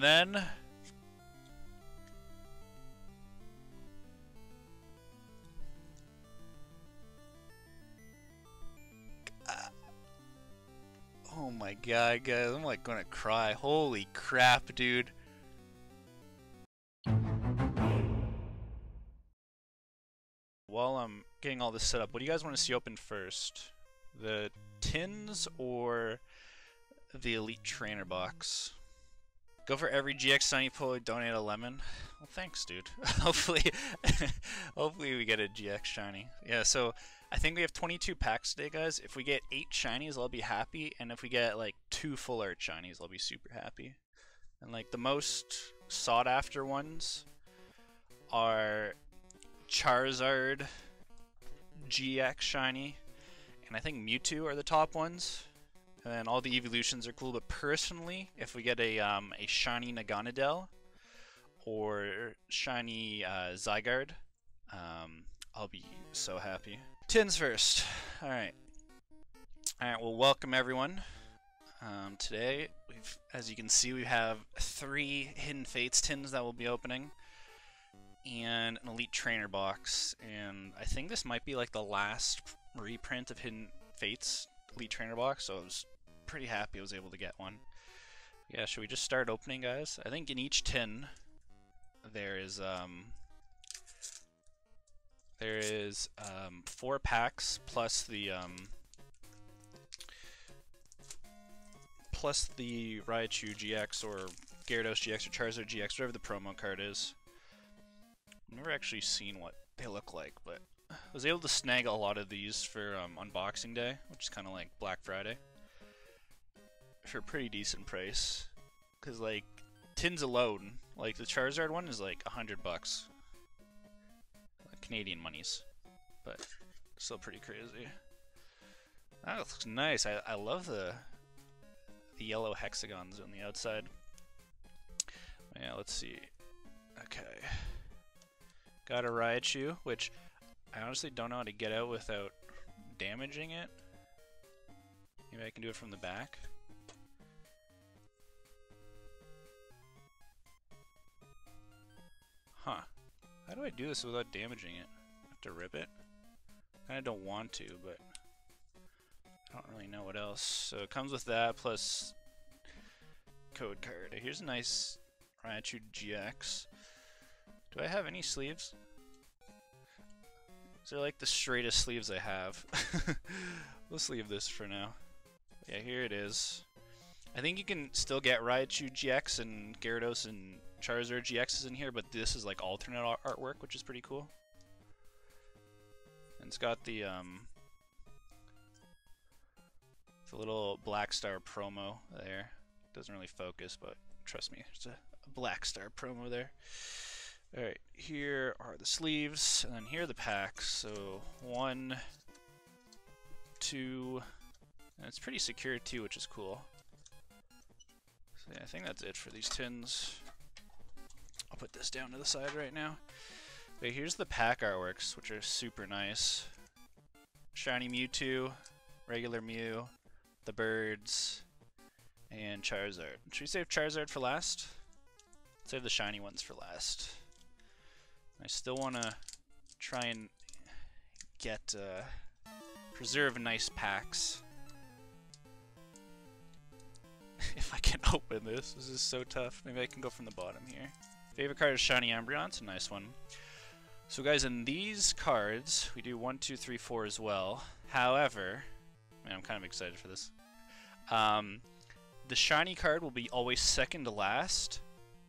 And then oh my god, guys, I'm like gonna cry. Holy crap, dude. While I'm getting all this set up, what do you guys want to see open first? The tins or the Elite Trainer box? Go for every GX sign you donate a lemon. Well, thanks, dude. hopefully we get a GX shiny. Yeah, so I think we have 22 packs today, guys. If we get 8 shinies, I'll be happy. And if we get like 2 full art shinies, I'll be super happy. And like the most sought after ones are Charizard GX shiny. And I think Mewtwo are the top ones. And then all the evolutions are cool, but personally, if we get a shiny Naganadel or shiny Zygarde, I'll be so happy. Tins first. Alright. Alright, well, welcome everyone. Today, as you can see, we have 3 Hidden Fates tins that we'll be opening, and an Elite Trainer box. And I think this might be like the last reprint of Hidden Fates Elite Trainer box, so I was pretty happy I was able to get one. Yeah, should we just start opening, guys? I think in each tin there is 4 packs plus the Raichu GX or Gyarados GX or Charizard GX, whatever the promo card is. I've never actually seen what they look like, but I was able to snag a lot of these for Unboxing Day, which is kind of like Black Friday, for a pretty decent price. Cause like tins alone, like the Charizard one is like $100, Canadian monies, but still pretty crazy. That looks nice. I love the yellow hexagons on the outside. Yeah, let's see. Okay, got a Raichu, which I honestly don't know how to get out without damaging it. Maybe I can do it from the back. Huh. How do I do this without damaging it? I have to rip it? I kind of don't want to, but I don't really know what else. So it comes with that plus code card. Here's a nice Raichu GX. Do I have any sleeves? They're like the straightest sleeves I have. Let's leave this for now. Yeah, here it is. I think you can still get Raichu GX and Gyarados and Charizard GXs in here, but this is like alternate artwork, which is pretty cool. And it's got the little Black Star promo there. Doesn't really focus, but trust me, there's a Black Star promo there. Alright, here are the sleeves, and then here are the packs. So, 1, 2, and it's pretty secure too, which is cool. So yeah, I think that's it for these tins. I'll put this down to the side right now. Okay, here's the pack artworks, which are super nice. Shiny Mewtwo, regular Mew, the birds, and Charizard. Should we save Charizard for last? Save the shiny ones for last. I still want to try and get, preserve nice packs. If I can open this, this is so tough. Maybe I can go from the bottom here. Favorite card is Shiny Umbreon, it's a nice one. So guys, in these cards, we do 1, 2, 3, 4 as well. However, man, I'm kind of excited for this. The shiny card will be always second to last.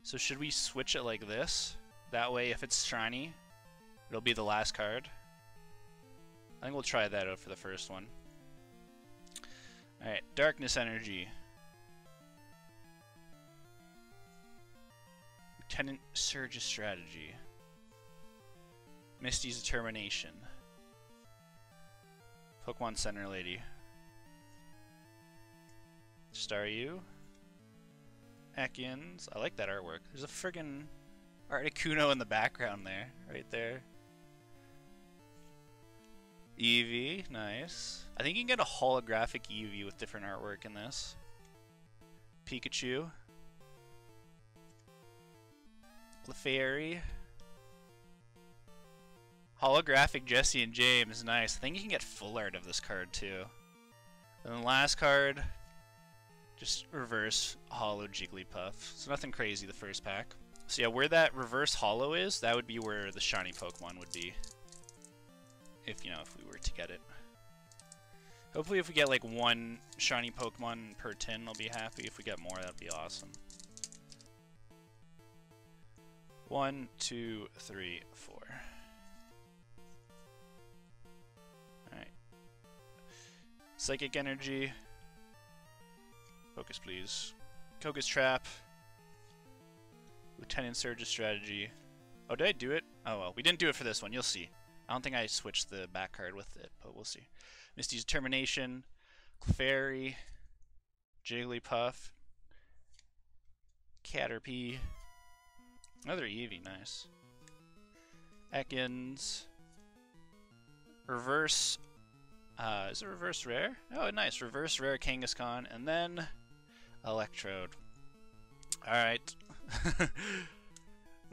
So should we switch it like this? That way, if it's shiny, it'll be the last card. I think we'll try that out for the first one. Alright, Darkness Energy. Lieutenant Surge's Strategy. Misty's Determination. Pokemon Center Lady. Staryu. Ekans. I like that artwork. There's a friggin' Articuno in the background there, right there. Eevee, nice. I think you can get a holographic Eevee with different artwork in this. Pikachu. Clefairy. Holographic Jesse and James, nice. I think you can get full art of this card too. And the last card, just reverse holo Jigglypuff. So nothing crazy the first pack. So yeah, where that reverse holo is, that would be where the shiny Pokemon would be. If, you know, if we were to get it. Hopefully if we get like one shiny Pokemon per tin, I'll be happy. If we get more, that'd be awesome. 1, 2, 3, 4. Alright. Psychic Energy. Focus, please. Koga's Trap. Lieutenant Surge's Strategy. Oh, did I do it? Oh, well. We didn't do it for this one. You'll see. I don't think I switched the back card with it, but we'll see. Misty's Determination. Clefairy. Jigglypuff. Caterpie. Another Eevee. Nice. Ekans. Reverse... is it reverse rare? Oh, nice. Reverse rare Kangaskhan, and then Electrode. Alright.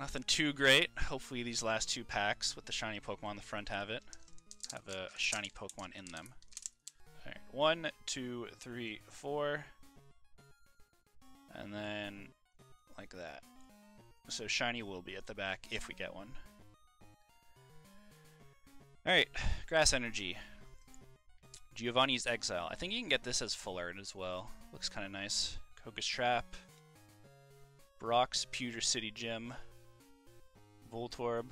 Nothing too great. Hopefully these last two packs with the shiny Pokemon in the front have it. Have a shiny Pokemon in them. Alright. 1, 2, 3, 4. And then like that. So shiny will be at the back if we get one. Alright. Grass Energy. Giovanni's Exile. I think you can get this as full art as well. Looks kind of nice. Koga's Trap. Brock's Pewter City Gym. Voltorb.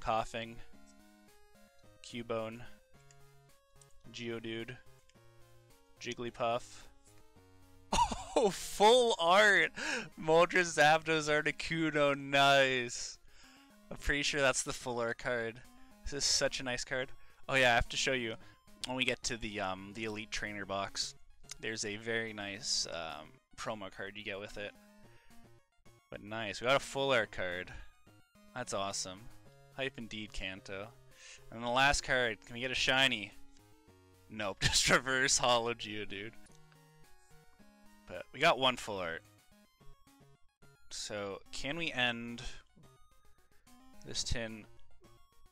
Coughing. Cubone. Geodude. Jigglypuff. Oh, full art! Moltres, Zapdos, Articuno. Nice! I'm pretty sure that's the full art card. This is such a nice card. Oh yeah, I have to show you. When we get to the Elite Trainer box, there's a very nice promo card you get with it. But nice, we got a full art card. That's awesome. Hype indeed, Kanto. And the last card, can we get a shiny? Nope, just reverse holo Geodude. But we got one full art. So, can we end this tin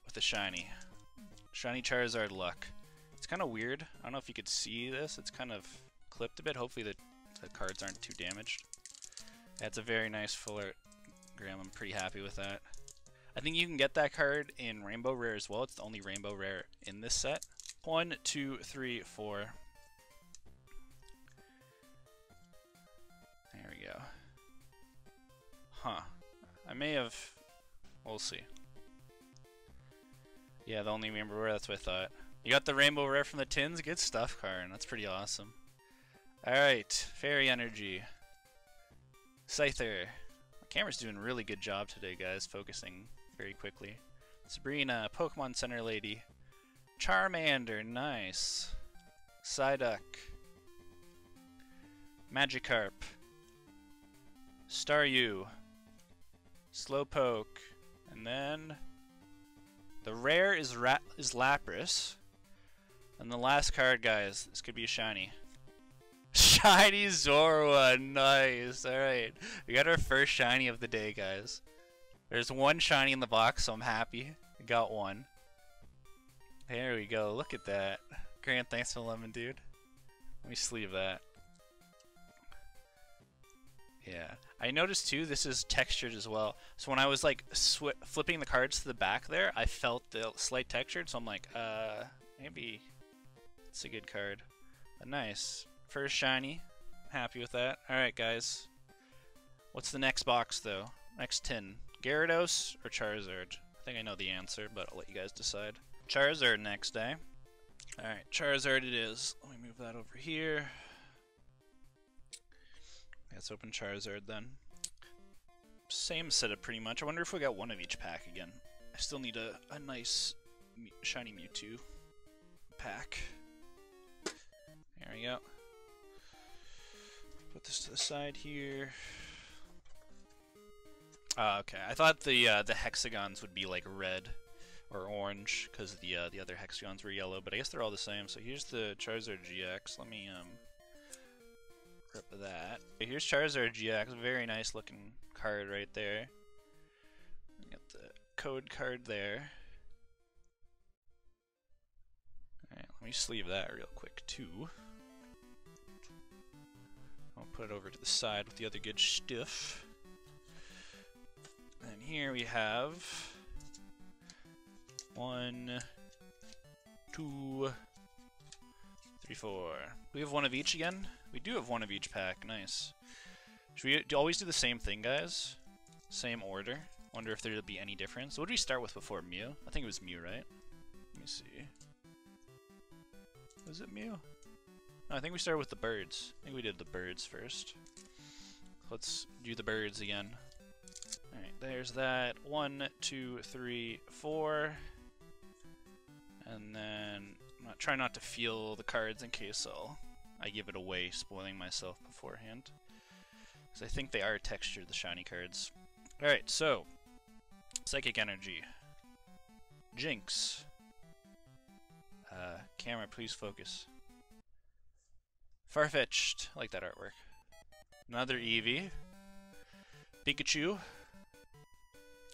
with a shiny? Shiny Charizard Luck. It's kind of weird. I don't know if you could see this. It's kind of clipped a bit. Hopefully the cards aren't too damaged. That's a very nice full art, Graham. I'm pretty happy with that. I think you can get that card in Rainbow Rare as well. It's the only Rainbow Rare in this set. 1, 2, 3, 4. There we go. Huh. I may have... We'll see. Yeah, the only Rainbow Rare, that's what I thought. You got the Rainbow Rare from the tins? Good stuff, Karn. That's pretty awesome. Alright, Fairy Energy. Scyther. My camera's doing a really good job today, guys, focusing very quickly. Sabrina, Pokemon Center Lady. Charmander, nice. Psyduck. Magikarp. Staryu. Slowpoke. And then... The rare is Lapras. And the last card, guys, this could be a shiny. Shiny Zorua, nice. Alright, we got our first shiny of the day, guys. There's one shiny in the box, so I'm happy. I got one. There we go, look at that. Grant, thanks for the lemon, dude. Let me sleeve that. Yeah, I noticed too, this is textured as well. So when I was like flipping the cards to the back there, I felt the slight textured, so I'm like, maybe it's a good card. But nice. First shiny. Happy with that. Alright, guys. What's the next box, though? Next tin. Gyarados or Charizard? I think I know the answer, but I'll let you guys decide. Charizard next day. Alright, Charizard it is. Let me move that over here. Let's open Charizard then. Same setup pretty much. I wonder if we got one of each pack again. I still need a nice shiny Mewtwo pack. There we go. Put this to the side here. Okay. I thought the hexagons would be like red or orange because the other hexagons were yellow, but I guess they're all the same. So here's the Charizard GX. Let me Rip that. Here's Charizard GX, very nice looking card right there. Got the code card there. Alright, let me sleeve that real quick too. I'll put it over to the side with the other good stuff. And here we have 1, 2, 3, 4. We have one of each again? We do have one of each pack, nice. Should we always do the same thing, guys? Same order. Wonder if there'll be any difference. What did we start with before? Mew? I think it was Mew, right? Let me see. Was it Mew? No, I think we started with the birds. I think we did the birds first. Let's do the birds again. Alright, there's that. 1, 2, 3, 4. And then try not to feel the cards in case I give it away, spoiling myself beforehand. Because I think they are textured, the shiny cards. Alright, so Psychic Energy. Jinx. Camera, please focus. Farfetch'd. I like that artwork. Another Eevee. Pikachu.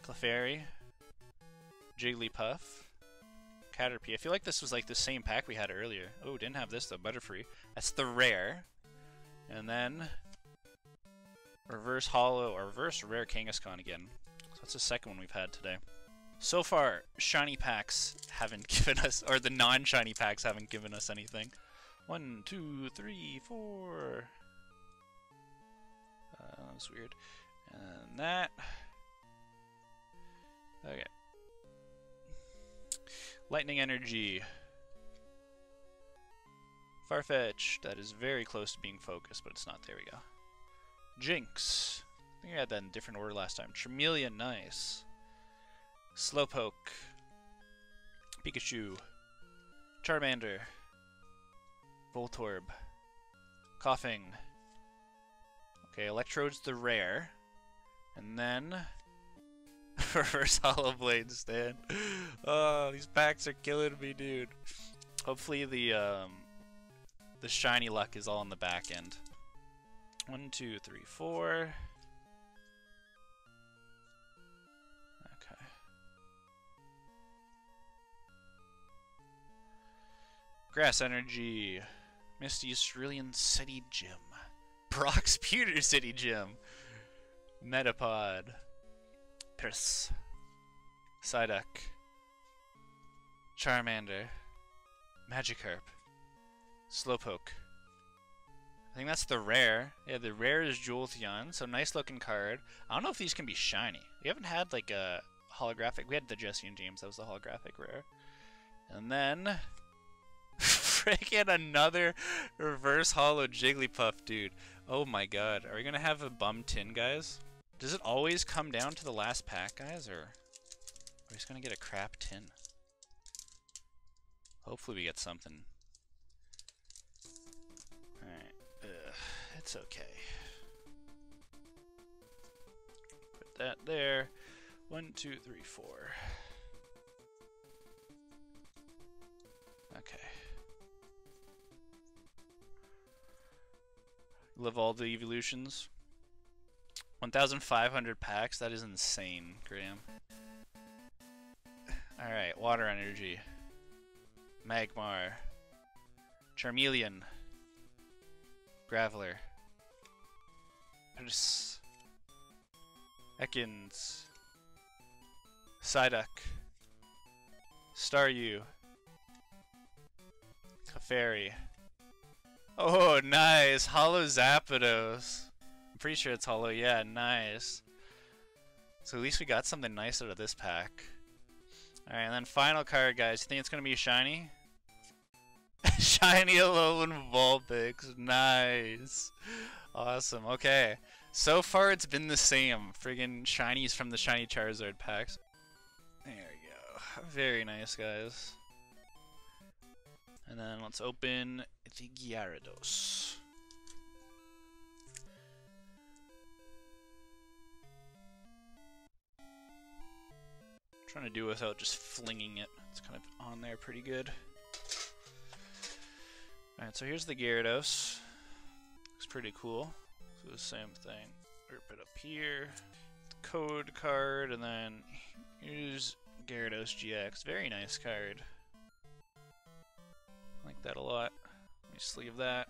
Clefairy. Jigglypuff. Caterpie. I feel like this was like the same pack we had earlier. Oh, didn't have this though. Butterfree. That's the rare. And then reverse hollow or reverse rare Kangaskhan again. So that's the second one we've had today. So far, shiny packs haven't given us, or the non-shiny packs haven't given us anything. 1, 2, 3, 4. That was weird. And that. Okay. Lightning Energy. Farfetch'd. That is very close to being focused, but it's not. There we go. Jinx. I think I had that in a different order last time. Charmeleon, nice. Slowpoke. Pikachu. Charmander. Voltorb. Coughing. Okay, Electrode's the rare. And then reverse hollow blade stand. Oh, these packs are killing me, dude. Hopefully the shiny luck is all in the back end. 1, 2, 3, 4. Okay. Grass Energy. Misty's Cerulean City Gym. Brock's Pewter City Gym. Metapod. Piss. Psyduck. Charmander. Magikarp. Slowpoke. I think that's the rare. Yeah, the rare is Jolteon, so nice looking card. I don't know if these can be shiny. We haven't had like a holographic. We had the Jesse and James, that was the holographic rare. And then freaking another reverse holo Jigglypuff, dude. Oh my god. Are we gonna have a bum tin, guys? Does it always come down to the last pack, guys, or we're just gonna get a crap tin? Hopefully we get something. Alright. It's okay. Put that there. 1, 2, 3, 4. Okay. Love all the evolutions. 1,500 packs? That is insane, Graham. Alright, Water Energy. Magmar. Charmeleon. Graveler. Ekans. Psyduck. Staryu. Clefairy. Oh, nice! Holo Zapdos! I'm pretty sure it's hollow, yeah, nice. So at least we got something nice out of this pack. Alright, and then final card, guys. You think it's gonna be shiny? Shiny Alolan Vulpix, nice. Awesome, okay. So far it's been the same. Friggin' shinies from the shiny Charizard packs. There we go. Very nice, guys. And then let's open the Gyarados. Trying to do without just flinging it. It's kind of on there pretty good. Alright, so here's the Gyarados. Looks looks pretty cool. So the same thing. Rip it up here. Code card, and then here's Gyarados GX. Very nice card. I like that a lot. Let me sleeve that.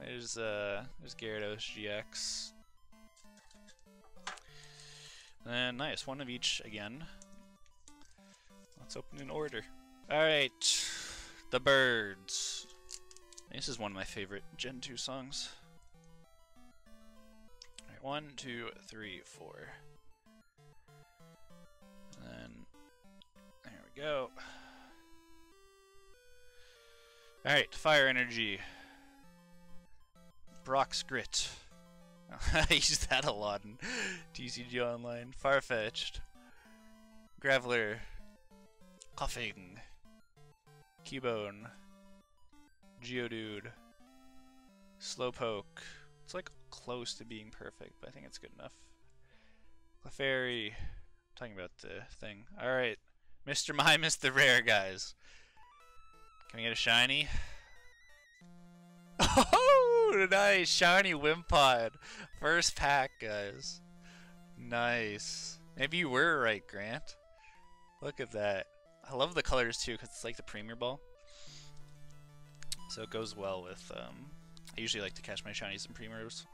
There's Gyarados GX. And then, nice, one of each again. Let's open in order. Alright, the birds. This is one of my favorite Gen 2 songs. Alright, 1, 2, 3, 4. And then, there we go. Alright, fire energy. Brock's Grit. I use that a lot in TCG Online. Farfetch'd. Graveler. Coughing. Cubone. Geodude. Slowpoke. It's like close to being perfect, but I think it's good enough. Clefairy. Talking about the thing. Alright. Mr. Mimus the rare, guys. Can we get a shiny? Oh, nice! Shiny Wimpod! First pack, guys. Nice. Maybe you were right, Grant. Look at that. I love the colors, too, because it's like the Premier Ball. So it goes well with... I usually like to catch my shinies and Premiers.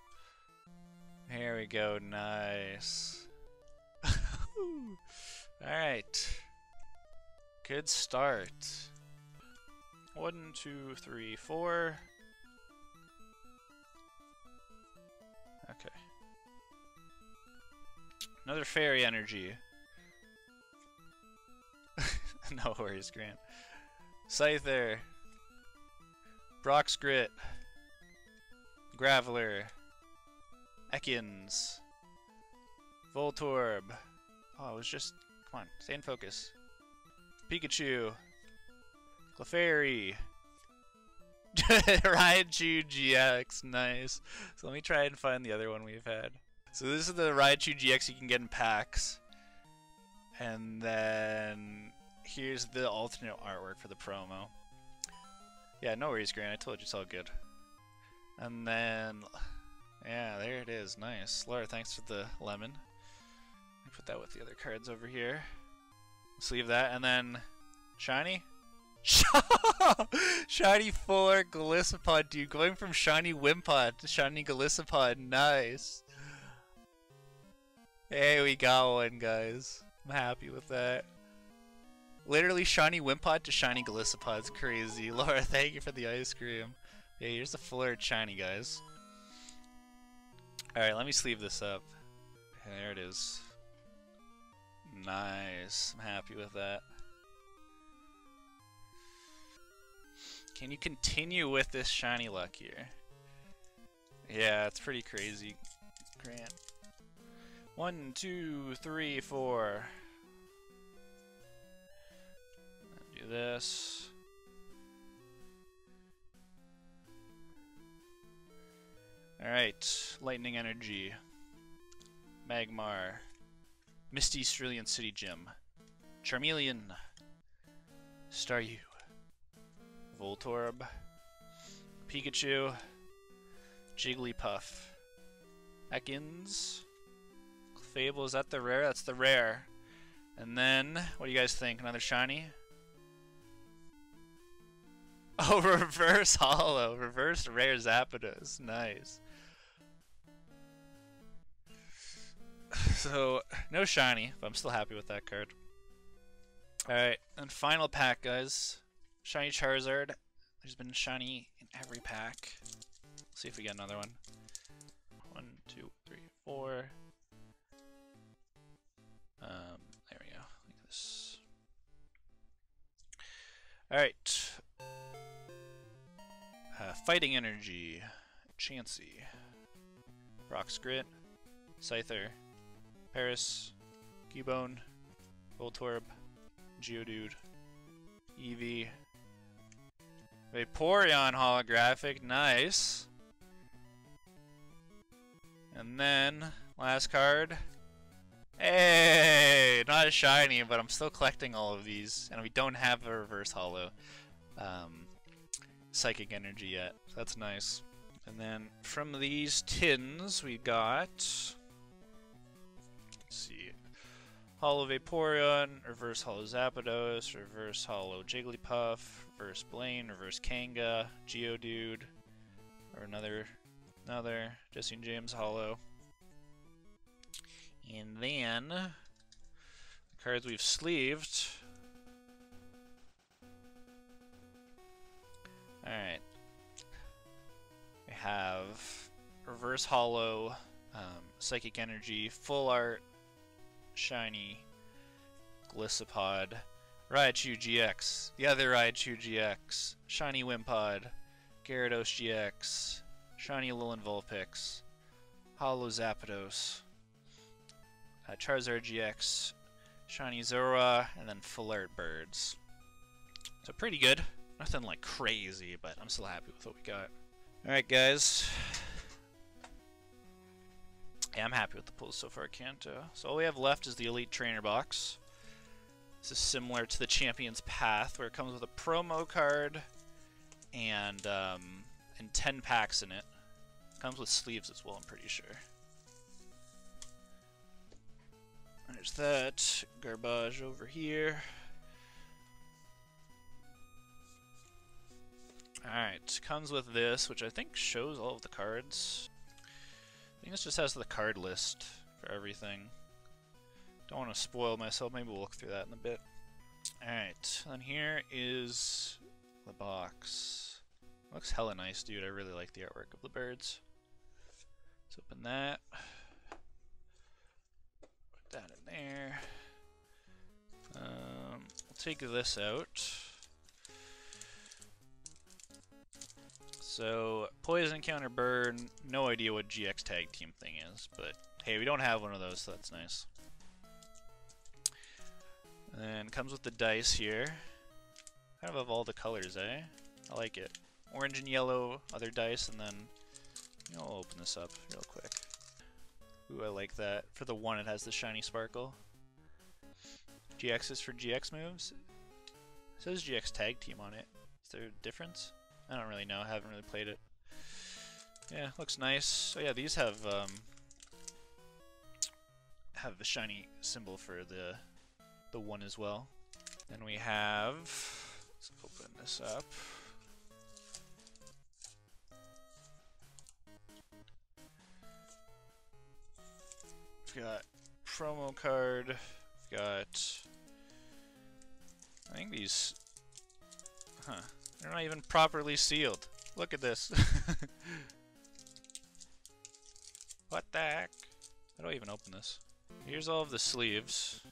Here we go. Nice. Alright. Good start. 1, 2, 3, 4... Okay. Another fairy energy. No worries, Grant. Scyther. Brock's Grit. Graveler. Ekans. Voltorb. Oh, it was just... Come on, stay in focus. Pikachu. Clefairy. Raichu GX, nice. So let me try and find the other one we've had. So this is the Raichu GX you can get in packs. And then here's the alternate artwork for the promo. Yeah, no worries, Grant. I told you it's all good. And then, yeah, there it is. Nice. Laura, thanks for the lemon. Let me put that with the other cards over here. Let's leave that. And then, shiny? Shiny full art Galissapod, dude. Going from shiny Wimpod to shiny Galissapod. Nice. Hey, we got one, guys. I'm happy with that. Literally shiny Wimpod to shiny Galissapod's crazy. Laura, thank you for the ice cream. Yeah, here's the full art shiny, guys. Alright, let me sleeve this up. And there it is. Nice. I'm happy with that. Can you continue with this shiny luck here? Yeah, it's pretty crazy, Grant. 1, 2, 3, 4. Do this. Alright, lightning energy. Magmar. Misty's Cerulean City Gym. Charmeleon. Staryu. Voltorb, Pikachu, Jigglypuff, Ekans, Clefable, is that the rare? That's the rare. And then, what do you guys think? Another shiny? Oh, reverse holo, reverse rare Zapdos, nice. So, no shiny, but I'm still happy with that card. Alright, and final pack, guys. Shiny Charizard. There's been shiny in every pack. Let's see if we get another one. 1, 2, 3, 4. There we go. Like this. Alright. Fighting Energy. Chansey. Brock's Grit. Scyther. Paris. Cubone. Voltorb. Geodude. Eevee. Vaporeon holographic, nice. And then, last card. Hey! Not a shiny, but I'm still collecting all of these, and we don't have a reverse holo psychic energy yet. So that's nice. And then from these tins we got, let's see, Holo Vaporeon, Reverse Holo Zapdos, Reverse Holo Jigglypuff, Reverse Blaine, Reverse Kanga, Geodude, or another Jesse and James Holo. And then the cards we've sleeved. Alright. We have Reverse Holo, Psychic Energy, Full Art, Shiny, Glissapod, Raichu GX, the other Raichu GX, Shiny Wimpod, Gyarados GX, Shiny Alolan Vulpix, Holo Zapdos, Charizard GX, Shiny Zorua, and then Full Art Birds. So pretty good. Nothing like crazy, but I'm still happy with what we got. Alright guys. Yeah, I'm happy with the pulls so far, Kanto. So all we have left is the Elite Trainer box. This is similar to the Champion's Path, where it comes with a promo card and 10 packs in it. It comes with sleeves as well, I'm pretty sure. There's that garbage over here. Alright, comes with this, which I think shows all of the cards. I think this just has the card list for everything. Don't want to spoil myself, maybe we'll look through that in a bit. Alright, and here is the box. Looks hella nice, dude. I really like the artwork of the birds. Let's open that. Put that in there. I'll take this out. So, Poison, Counter, Burn, no idea what GX Tag Team thing is, but hey, we don't have one of those, so that's nice. And then comes with the dice here. Kind of all the colors, eh? I like it. Orange and yellow, other dice, and then you know, I'll open this up real quick. Ooh, I like that. For the one, it has the shiny sparkle. GX is for GX moves? It says GX Tag Team on it. Is there a difference? I don't really know, I haven't really played it. Yeah, looks nice. Oh yeah, these have the shiny symbol for the one as well. Then we have, let's open this up. We've got promo card, we've got, I think these, huh. They're not even properly sealed. Look at this. What the heck? How do I even open this? Here's all of the sleeves.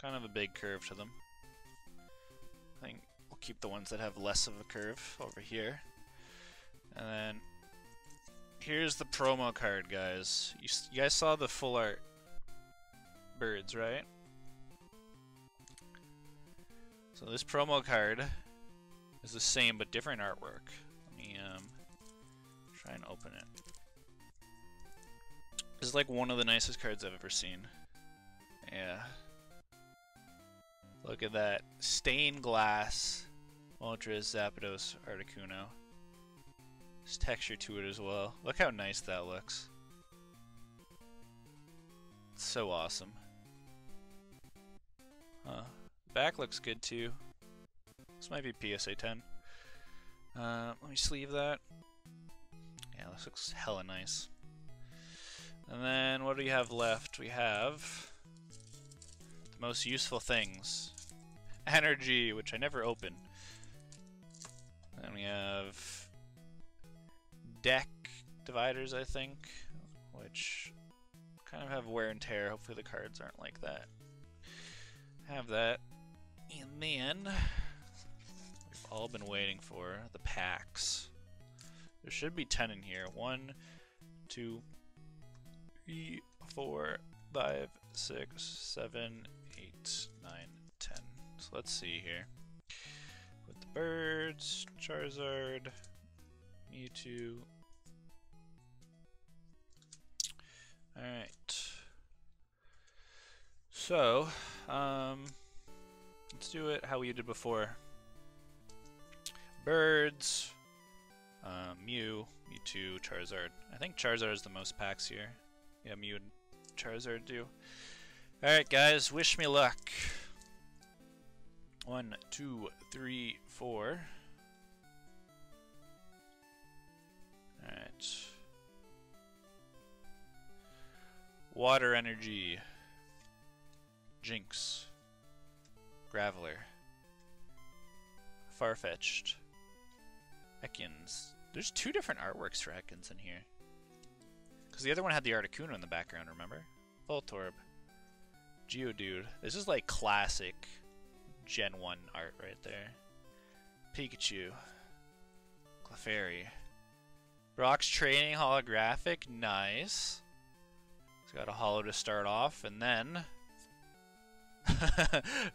Kind of a big curve to them. I think we'll keep the ones that have less of a curve over here. And then here's the promo card, guys. You guys saw the Full Art Birds, right? So this promo card is the same but different artwork. Let me try and open it. This is like one of the nicest cards I've ever seen. Yeah. Look at that. Stained glass. Moltres, Zapdos, Articuno. There's texture to it as well. Look how nice that looks. It's so awesome. Huh. Back looks good too. This might be PSA 10. Let me sleeve that. Yeah, this looks hella nice. And then what do we have left? We have the most useful things. Energy, which I never open. Then we have deck dividers, I think, which kind of have wear and tear. Hopefully the cards aren't like that. Have that. And then all been waiting for the packs. There should be 10 in here. 1, 2, 3, 4, 5, 6, 7, 8, 9, 10. So let's see here. With the birds, Charizard, Mewtwo. Alright. So, let's do it how we did before. Birds, Mew, Mewtwo, Charizard. I think Charizard is the most packs here. Yeah, Mew and Charizard do. Alright guys, wish me luck. 1, 2, 3, 4. Alright. Water energy. Jinx. Graveler. Farfetch'd. Ekans. There's two different artworks for Ekans in here. Because the other one had the Articuno in the background, remember? Voltorb. Geodude. This is like classic Gen 1 art right there. Pikachu. Clefairy. Brock's training holographic. Nice. He's got a holo to start off, and then...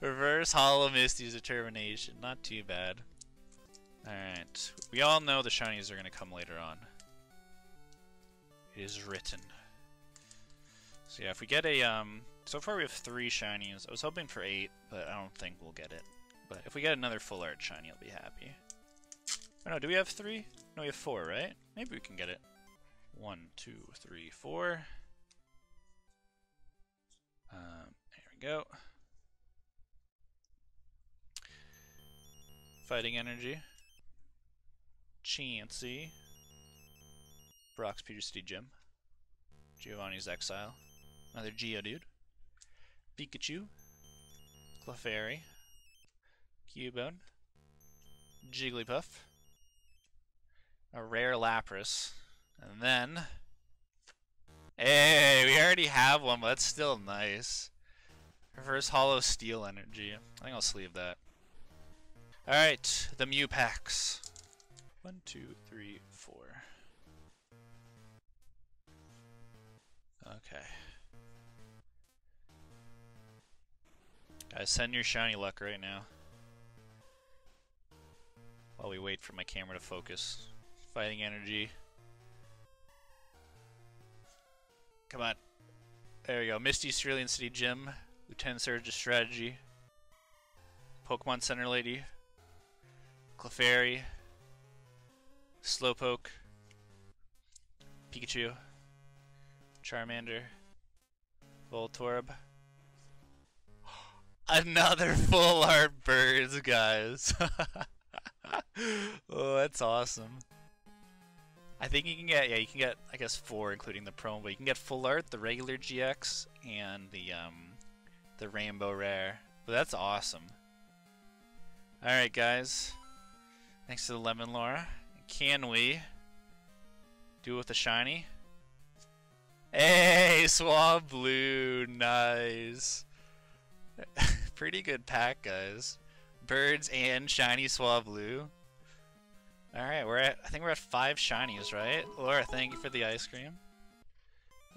reverse holo Misty's Determination. Not too bad. Alright. We all know the shinies are going to come later on. It is written. So yeah, if we get a... so far we have 3 shinies. I was hoping for 8, but I don't think we'll get it. But if we get another full art shiny, I'll be happy. Oh no, do we have 3? No, we have 4, right? Maybe we can get it. 1, 2, 3, 4. There we go. Fighting energy. Chansey. Brock's Pugicity Gym. Giovanni's Exile. Another Geodude. Pikachu. Clefairy. Cubone. Jigglypuff. A rare Lapras. And then... hey, we already have one, but that's still nice. Reverse holo steel energy. I think I'll sleeve that. Alright, the Mew packs. 1, 2, 3, 4. Okay. Guys, send your shiny luck right now. While we wait for my camera to focus. Fighting energy. Come on. There we go. Misty's Cerulean City Gym. Lieutenant Surge's Strategy. Pokemon Center Lady. Clefairy. Slowpoke. Pikachu. Charmander. Voltorb. Another full art birds, guys. Oh, that's awesome. I think you can get, yeah, you can get, I guess, 4 including the promo, but you can get full art, the regular GX, and the rainbow rare. But that's awesome. Alright, guys. Thanks to the Lemon Laura. Can we do it with a shiny? Hey, Swablu, nice. Pretty good pack, guys. Birds and shiny Swablu. Alright, we're at, I think we're at 5 shinies, right? Laura, thank you for the ice cream.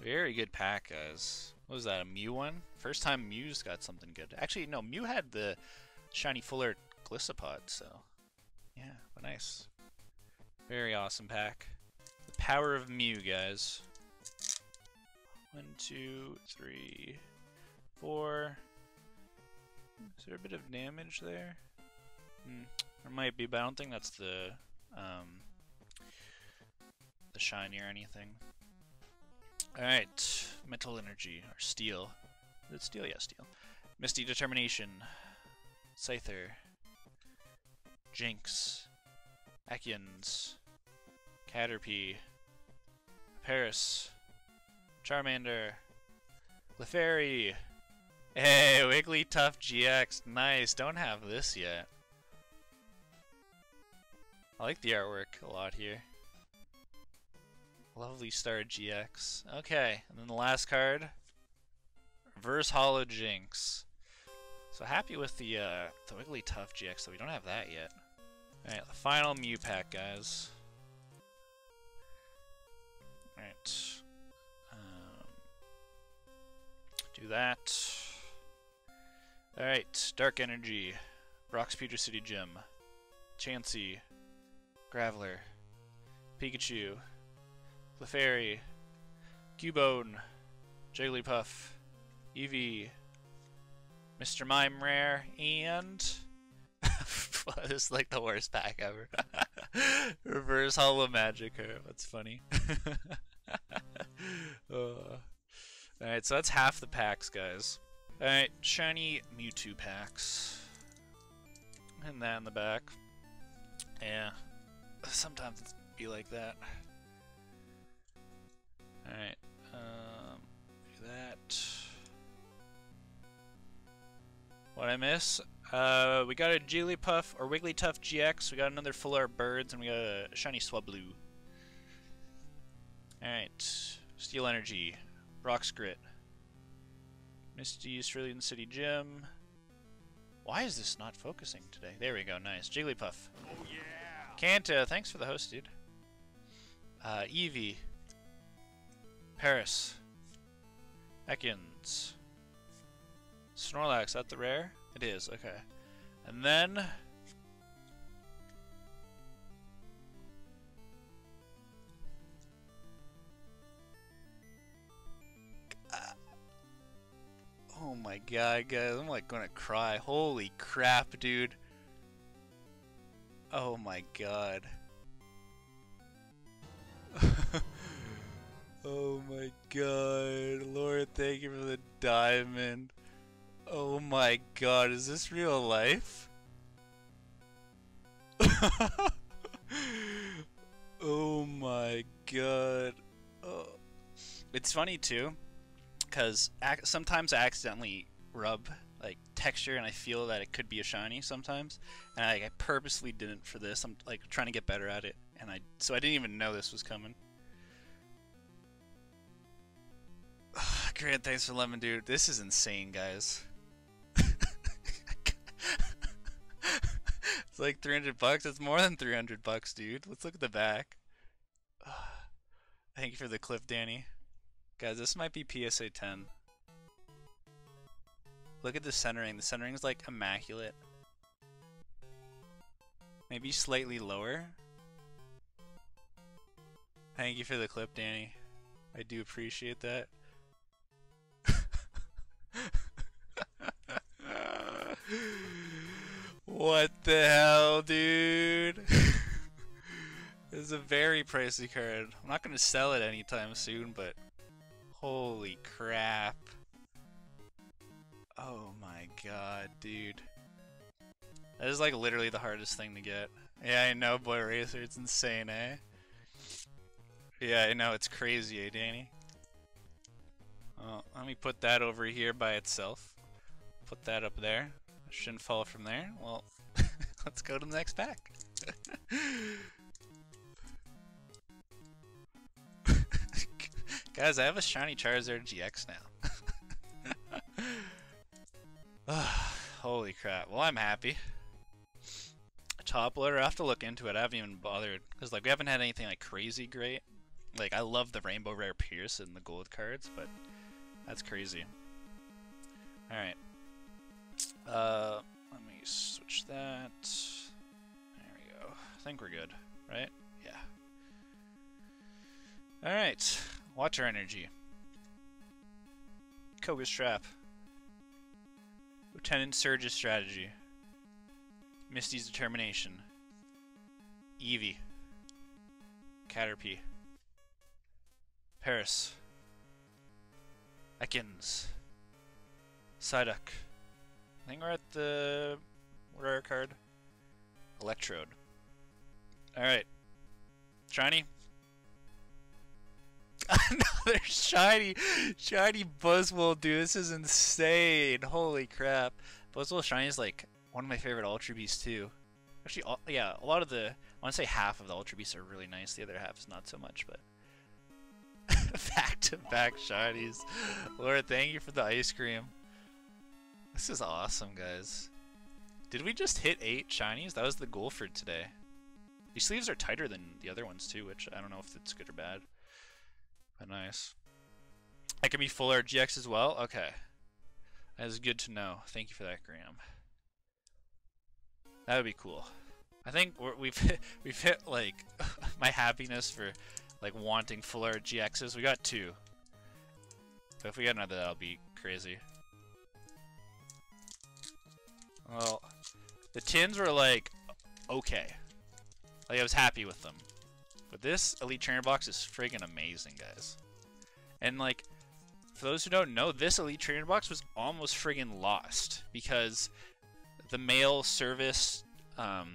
Very good pack, guys. What was that, a Mew one? First time Mew's got something good. Actually, no, Mew had the shiny full art Glissapod, so... yeah, but nice. Very awesome pack. The power of Mew, guys. 1, 2, 3, 4. Is there a bit of damage there? There might be, but I don't think that's the shiny or anything. Alright, mental energy, or steel. Is it steel? Yeah, steel. Misty Determination. Scyther. Jinx. Ekans. Caterpie. Paris. Charmander. Clefairy. Hey, Wigglytuff GX. Nice, don't have this yet. I like the artwork a lot here. Lovely Star GX. Okay, and then the last card, reverse holo Jinx. So happy with the Wigglytuff GX, though we don't have that yet. All right, the final Mew pack, guys. All right, do that. All right, dark energy, Brock's Pugicity Gym, Chansey. Graveler, Pikachu, Clefairy, Cubone, Jigglypuff, Eevee, Mr. Mime Rare, and... this is like the worst pack ever. Reverse Holo Magikarp. That's funny. Alright, so that's half the packs, guys. Alright, shiny Mewtwo packs. And that in the back. Yeah. Sometimes it's be like that. Alright. Do that. What I miss? We got a Jigglypuff or Wigglytuff GX. We got another Full Art Birds, and we got a shiny Swablu. Alright. Steel Energy. Brock's Grit. Misty's Cerulean City Gym. Why is this not focusing today? There we go, nice. Jigglypuff. Oh, yeah. Kanta, thanks for the host, dude. Eevee. Paris. Ekans. Snorlax, is that the rare? It is, okay. And then... oh my god, guys, I'm like gonna cry. Holy crap, dude. Oh my god. Oh my god. Laura, thank you for the diamond. Oh my god, is this real life? Oh my god. Oh. It's funny too. Because sometimes I accidentally rub like texture, and I feel that it could be a shiny sometimes, and I purposely didn't for this. I'm like trying to get better at it, and so I didn't even know this was coming. Grant, thanks for lemon, dude. This is insane, guys. It's like 300 bucks. It's more than 300 bucks, dude. Let's look at the back. Thank you for the clip, Danny. Guys, this might be PSA 10. Look at the centering. The centering is like immaculate. Maybe slightly lower. Thank you for the clip, Danny. I do appreciate that. What the hell, dude? This is a very pricey card. I'm not going to sell it anytime soon, but... holy crap. Oh my god, dude. That is like literally the hardest thing to get. Yeah, I know, Boy Racer. It's insane, eh? Yeah, I know. It's crazy, eh, Danny? Oh, let me put that over here by itself. Put that up there. It shouldn't fall from there. Well, let's go to the next pack. Guys, I have a shiny Charizard GX now. Holy crap. Well, I'm happy. Top loader, I have to look into it. I haven't even bothered. Because, like, we haven't had anything, like, crazy great. Like, I love the Rainbow Rare Pierce and the gold cards, but that's crazy. Alright. Let me switch that. There we go. I think we're good, right? Yeah. Alright. Water Energy. Koga's Trap. Lieutenant Surge's Strategy. Misty's Determination. Eevee. Caterpie. Paris. Ekans. Psyduck. I think we're at the rare card. Electrode. Alright. Shiny. Another shiny Buzzwole, dude. This is insane. Holy crap. Buzzwole shiny is like one of my favorite Ultra Beasts too. Actually, yeah, a lot of the, I want to say half of the Ultra Beasts are really nice. The other half is not so much, but. Back to back shinies. Laura, thank you for the ice cream. This is awesome, guys. Did we just hit 8 shinies? That was the goal for today. These sleeves are tighter than the other ones too, which I don't know if it's good or bad. But nice. I can be Full Art GX as well? Okay. That is good to know. Thank you for that, Graham. That would be cool. I think we've hit like my happiness for like wanting Full Art GXs. We got 2. But if we get another, that'll be crazy. Well, the tins were like okay. Like, I was happy with them. But this Elite Trainer box is friggin' amazing, guys. And, like, for those who don't know, this Elite Trainer box was almost friggin' lost because the mail service, I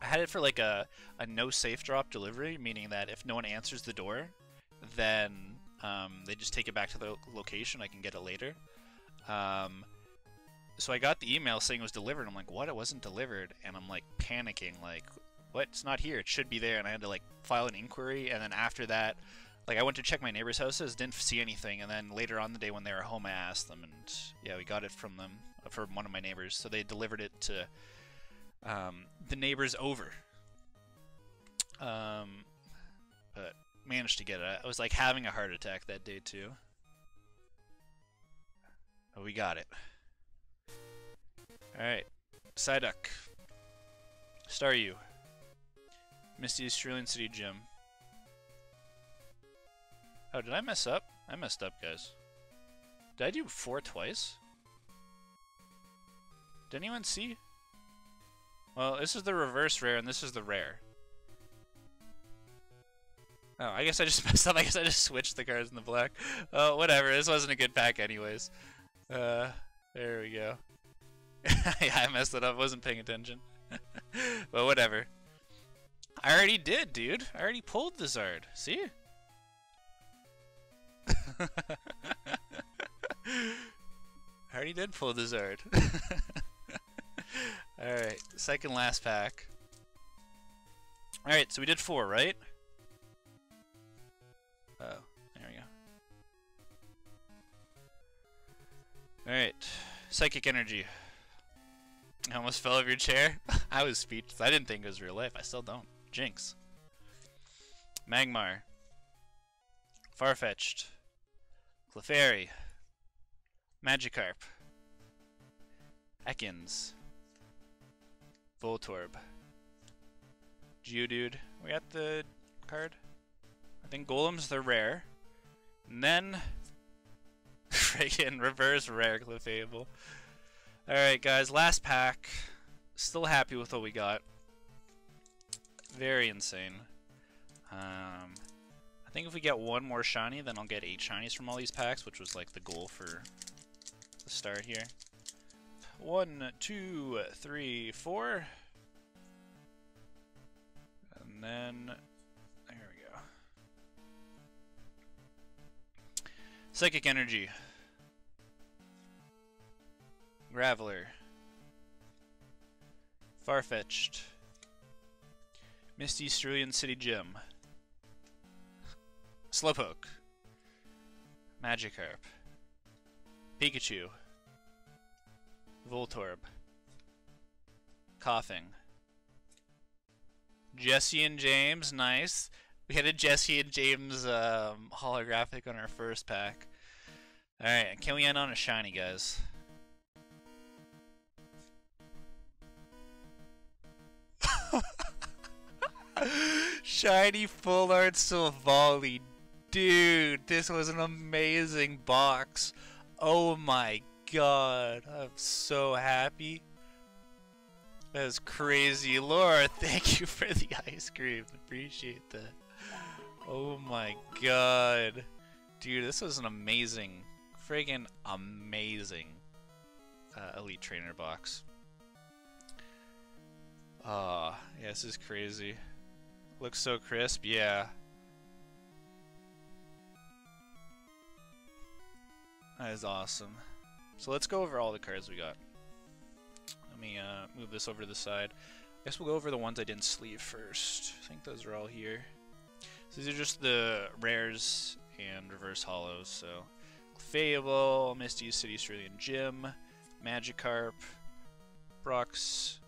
had it for, like, a no safe drop delivery, meaning that if no one answers the door, then they just take it back to the location. I can get it later. So I got the email saying it was delivered. I'm like, what? It wasn't delivered. And I'm, like, panicking, like, what? It's not here. It should be there. And I had to, like, file an inquiry. And then after that, like, I went to check my neighbors' houses, didn't see anything. And then later on the day when they were home, I asked them. And, yeah, we got it from them, from one of my neighbors. So they delivered it to the neighbors over. But managed to get it. I was, like, having a heart attack that day, too. But we got it. Alright, Psyduck, Staryu, Misty's Cerulean City Gym. Oh, did I mess up? I messed up, guys. Did I do 4 twice? Did anyone see? Well, this is the reverse rare and this is the rare. Oh, I guess I just messed up. I guess I just switched the cards in the black. Oh, whatever. This wasn't a good pack anyways. There we go. Yeah, I messed it up. Wasn't paying attention. But whatever. I already did, dude. I already pulled the Zard. See? I already did pull the Zard. Alright, second last pack. Alright, so we did 4, right? Oh, there we go. Alright, Psychic Energy. I almost fell off your chair. I was speechless. I didn't think it was real life. I still don't. Jinx. Magmar. Farfetch'd. Clefairy. Magikarp. Ekans. Voltorb. Geodude. We got the card? I think Golem's the rare. And then... friggin' reverse rare Clefable. Alright guys, last pack. Still happy with what we got. Very insane. I think if we get one more shiny, then I'll get 8 shinies from all these packs, which was like the goal for the start here. 1, 2, 3, 4. And then, there we go. Psychic Energy. Graveler, Farfetch'd, Misty's Cerulean City Gym, Slowpoke, Magikarp, Pikachu, Voltorb, Coughing, Jesse and James, nice. We had a Jesse and James holographic on our first pack. Alright, can we end on a shiny, guys? Shiny Full Art Silvally. Dude, this was an amazing box. Oh my god. I'm so happy. That was crazy. Laura, thank you for the ice cream. Appreciate that. Oh my god. Dude, this was an amazing, friggin' amazing Elite Trainer box. Ah, yeah, this is crazy. Looks so crisp, yeah. That is awesome. So let's go over all the cards we got. Let me move this over to the side. I guess we'll go over the ones I didn't sleeve first. I think those are all here. So these are just the rares and reverse holos. So Clefable, Misty's City Cerulean Gym, Magikarp, Brock's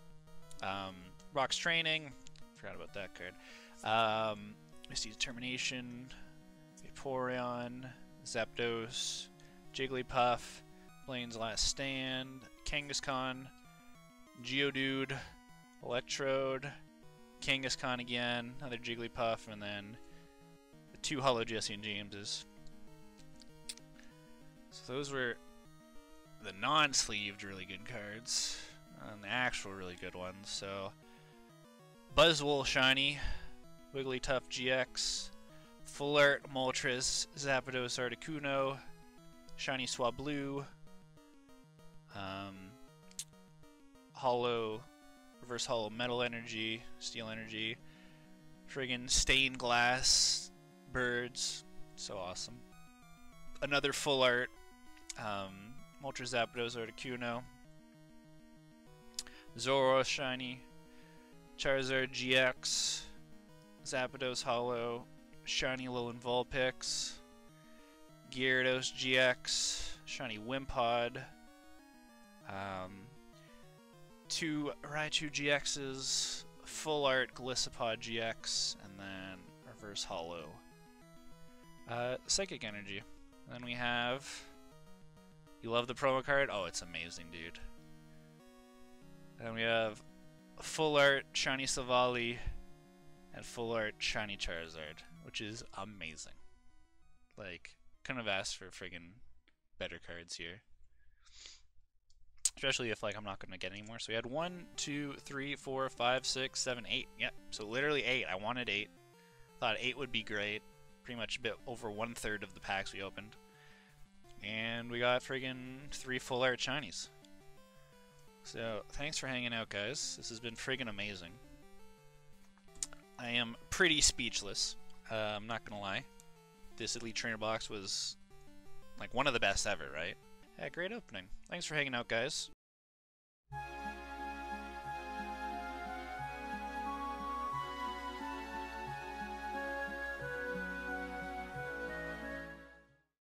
Training. Forgot about that card. Misty's Determination, Vaporeon, Zapdos, Jigglypuff, Blaine's Last Stand, Kangaskhan, Geodude, Electrode, Kangaskhan again, another Jigglypuff, and then the 2 Holo Jesse and Jameses. So those were the non-sleeved really good cards, and the actual really good ones. So Buzzwole Shiny, Wigglytuff GX, Flirt, Moltres, Zapdos, Articuno, Shiny Swablu, Hollow, Reverse Hollow Metal Energy, Steel Energy, friggin' Stained Glass, Birds, so awesome. Another Full Art, Moltres, Zapdos, Articuno, Zorua Shiny, Charizard GX, Zapdos Hollow, Shiny Alolan Vulpix, Gyarados GX, Shiny Wimpod, two Raichu GX's, Full Art Glissapod GX, and then Reverse Hollow Psychic Energy. And then we have... You love the promo card? Oh, it's amazing, dude. And we have Full Art Shiny Savali and Full Art Shiny Charizard, which is amazing. Like, couldn't have asked for friggin' better cards here. Especially if, like, I'm not gonna get any more. So we had 1, 2, 3, 4, 5, 6, 7, 8. Yep, so literally 8. I wanted 8. Thought 8 would be great. Pretty much a bit over 1/3 of the packs we opened. And we got friggin' 3 Full Art Shinies. So, thanks for hanging out, guys. This has been friggin' amazing. I am pretty speechless. I'm not gonna lie. This Elite Trainer box was, like, one of the best ever, right? Yeah, great opening. Thanks for hanging out, guys.